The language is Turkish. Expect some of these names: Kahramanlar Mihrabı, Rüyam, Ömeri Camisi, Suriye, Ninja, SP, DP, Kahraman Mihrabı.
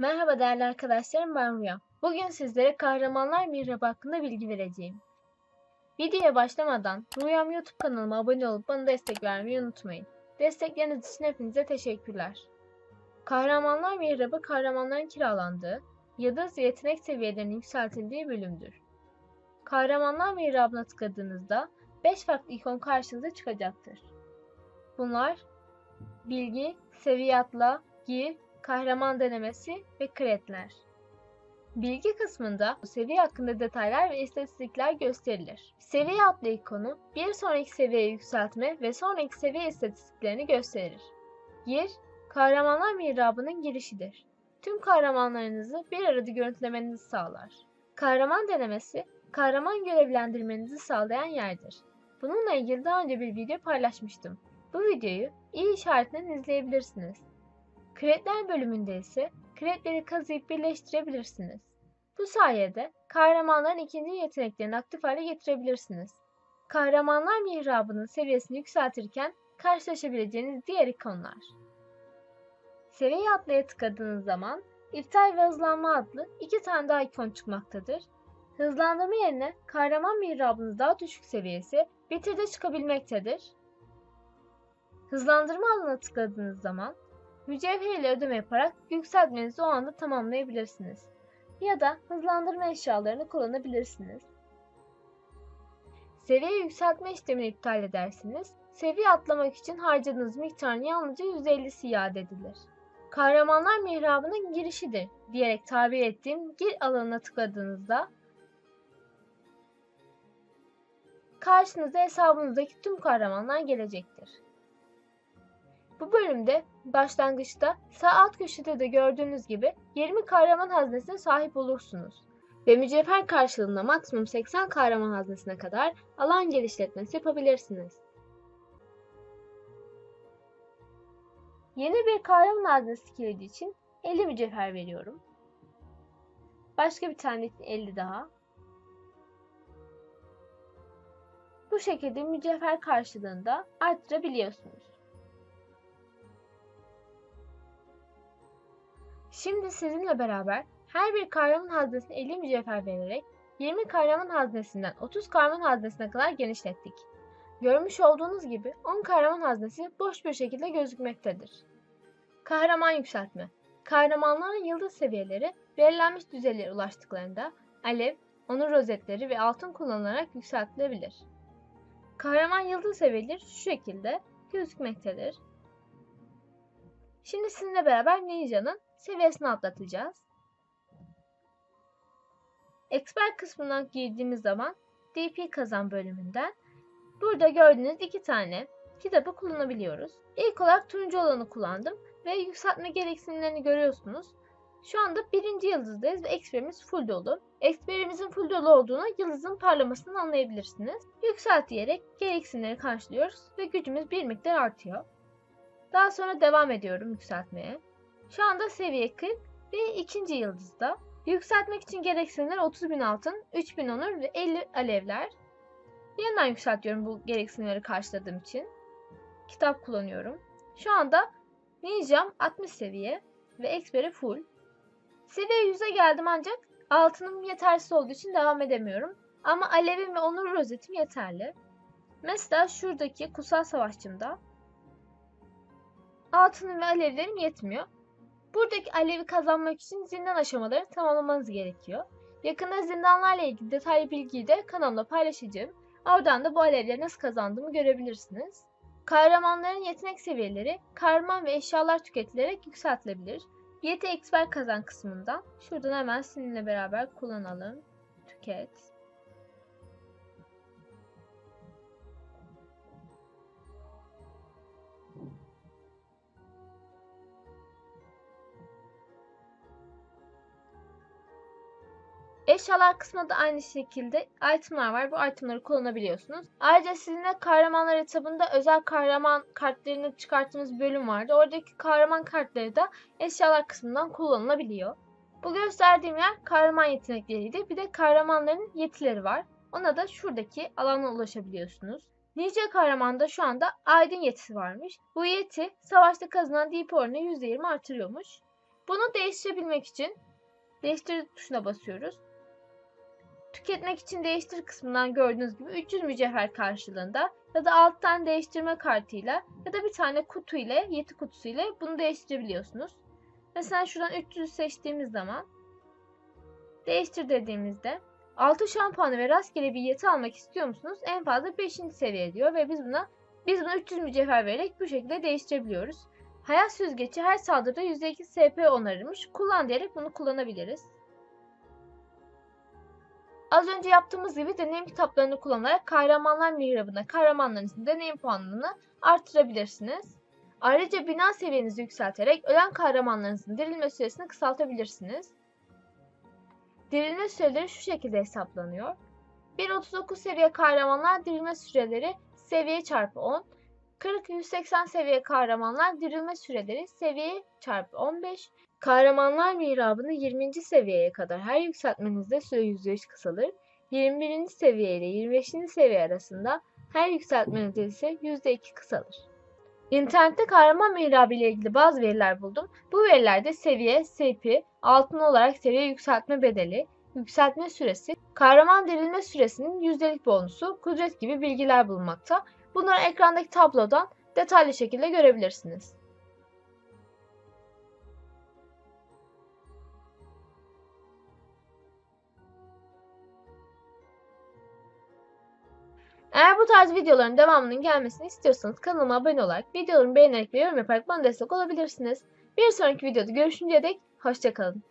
Merhaba değerli arkadaşlarım, ben Rüyam. Bugün sizlere Kahramanlar Mihrabı hakkında bilgi vereceğim. Videoya başlamadan Rüyam YouTube kanalıma abone olup bana destek vermeyi unutmayın. Destekleriniz için hepinize teşekkürler. Kahramanlar Mihrabı, kahramanların kiralandığı, yıldız ve yetenek seviyelerinin yükseltildiği bölümdür. Kahramanlar Mihrabı'na tıkladığınızda 5 farklı ikon karşınıza çıkacaktır. Bunlar bilgi, seviye atla, gir, kahraman denemesi ve kreditler. Bilgi kısmında seviye hakkında detaylar ve istatistikler gösterilir. Seviye adlı ikonu bir sonraki seviyeye yükseltme ve sonraki seviye istatistiklerini gösterir. Gir, Kahramanlar Mihrabı'nın girişidir. Tüm kahramanlarınızı bir arada görüntülemenizi sağlar. Kahraman denemesi, kahraman görevlendirmenizi sağlayan yerdir. Bununla ilgili daha önce bir video paylaşmıştım. Bu videoyu iyi işaretinden izleyebilirsiniz. Kreditler bölümünde ise kreditleri kazıyıp birleştirebilirsiniz. Bu sayede kahramanların ikinci yeteneklerini aktif hale getirebilirsiniz. Kahramanlar Mihrabı'nın seviyesini yükseltirken karşılaşabileceğiniz diğer ikonlar. Seviye atlıya tıkladığınız zaman iptal ve hızlanma adlı iki tane daha ikon çıkmaktadır. Hızlandırma yerine Kahraman Mihrabı'nın daha düşük seviyesi bitirde çıkabilmektedir. Hızlandırma adına tıkladığınız zaman mücevher ile ödeme yaparak yükseltmenizi o anda tamamlayabilirsiniz. Ya da hızlandırma eşyalarını kullanabilirsiniz. Seviye yükseltme işlemini iptal edersiniz. Seviye atlamak için harcadığınız miktarın yalnızca %50'si iade edilir. Kahramanlar Mihrabı'nın girişidir diyerek tabir ettiğim gir alanına tıkladığınızda karşınıza hesabınızdaki tüm kahramanlar gelecektir. Bu bölümde başlangıçta sağ alt köşede de gördüğünüz gibi 20 kahraman haznesine sahip olursunuz ve mücevher karşılığında maksimum 80 kahraman haznesine kadar alan genişletmesi yapabilirsiniz. Yeni bir kahraman haznesi kilidi için 50 mücevher veriyorum. Başka bir tane için 50 daha. Bu şekilde mücevher karşılığında arttırabiliyorsunuz. Şimdi sizinle beraber her bir kahraman haznesine 50 mücevher vererek 20 kahraman haznesinden 30 kahraman haznesine kadar genişlettik. Görmüş olduğunuz gibi 10 kahraman haznesi boş bir şekilde gözükmektedir. Kahraman yükseltme. Kahramanların yıldız seviyeleri belirlenmiş düzeylere ulaştıklarında alev, onur rozetleri ve altın kullanılarak yükseltilebilir. Kahraman yıldız seviyeleri şu şekilde gözükmektedir. Şimdi sizinle beraber Ninja'nın seviyesini atlatacağız. Expert kısmına girdiğimiz zaman DP kazan bölümünden burada gördüğünüz iki tane kitabı kullanabiliyoruz. İlk olarak turuncu olanı kullandım ve yükseltme gereksinimlerini görüyorsunuz. Şu anda 1. yıldızdayız ve Expert'imiz full dolu. Expert'imizin full dolu olduğunu yıldızın parlamasını anlayabilirsiniz. Yükselt diyerek gereksinimleri karşılıyoruz ve gücümüz bir miktar artıyor. Daha sonra devam ediyorum yükseltmeye. Şu anda seviye 40 ve 2. yıldızda. Yükseltmek için gereksinimler 30.000 altın, 3.000 onur ve 50 alevler. Yeniden yükseltiyorum bu gereksinimleri karşıladığım için. Kitap kullanıyorum. Şu anda Ninja'm 60 seviye ve Expert'i full. Seviye 100'e geldim ancak altınım yetersiz olduğu için devam edemiyorum. Ama alevim ve onur rozetim yeterli. Mesela şuradaki kutsal savaşçımda altınım ve alevlerim yetmiyor. Buradaki alevi kazanmak için zindan aşamaları tamamlamanız gerekiyor. Yakında zindanlarla ilgili detaylı bilgiyi de kanalımda paylaşacağım. Oradan da bu alevleri nasıl kazandığımı görebilirsiniz. Kahramanların yetenek seviyeleri kahraman ve eşyalar tüketilerek yükseltilebilir. Yeti Expert kazan kısmından şuradan hemen sizinle beraber kullanalım. Tüket. Eşyalar kısmında aynı şekilde itemlar var. Bu itemları kullanabiliyorsunuz. Ayrıca sizinle kahramanlar etabında özel kahraman kartlarını çıkarttığınız bölüm vardı. Oradaki kahraman kartları da eşyalar kısmından kullanılabiliyor. Bu gösterdiğim yer kahraman yetenekleriydi. Bir de kahramanların yetileri var. Ona da şuradaki alana ulaşabiliyorsunuz. Ninja kahramanda şu anda aydın yetisi varmış. Bu yeti savaşta kazanan DP oranını %20 artırıyormuş. Bunu değiştirebilmek için değiştir tuşuna basıyoruz. Tüketmek için değiştir kısmından gördüğünüz gibi 300 mücevher karşılığında ya da 6 tane değiştirme kartıyla ya da bir tane kutu ile, yeti kutusu ile bunu değiştirebiliyorsunuz. Mesela şuradan 300'ü seçtiğimiz zaman değiştir dediğimizde 6 şampuanı ve rastgele bir yeti almak istiyor musunuz? En fazla 5. seviye diyor ve biz buna 300 mücevher vererek bu şekilde değiştirebiliyoruz. Hayat süzgeci her saldırıda %2 SP onarılmış. Kullan diyerek bunu kullanabiliriz. Az önce yaptığımız gibi deneyim kitaplarını kullanarak Kahramanlar Mihrabı'na kahramanların için deneyim puanlarını artırabilirsiniz. Ayrıca bina seviyenizi yükselterek ölen kahramanlarınızın dirilme süresini kısaltabilirsiniz. Dirilme süreleri şu şekilde hesaplanıyor. 1.39 seviye kahramanlar dirilme süreleri seviye çarpı 10. 40-180 seviye kahramanlar dirilme süreleri seviye çarpı 15. Kahramanlar mihrabını 20. seviyeye kadar her yükseltmenizde süre %3 kısalır. 21. seviye ile 25. seviye arasında her yükseltmenizde ise %2 kısalır. İnternette kahraman mihrabı ile ilgili bazı veriler buldum. Bu verilerde seviye, SP, altın olarak seviye yükseltme bedeli, yükseltme süresi, kahraman dirilme süresinin yüzdelik bonusu, kudret gibi bilgiler bulunmakta. Bunları ekrandaki tablodan detaylı şekilde görebilirsiniz. Eğer bu tarz videoların devamının gelmesini istiyorsanız kanalıma abone olarak, videolarımı beğenerek ve yorum yaparak bana destek olabilirsiniz. Bir sonraki videoda görüşünceye dek hoşça kalın.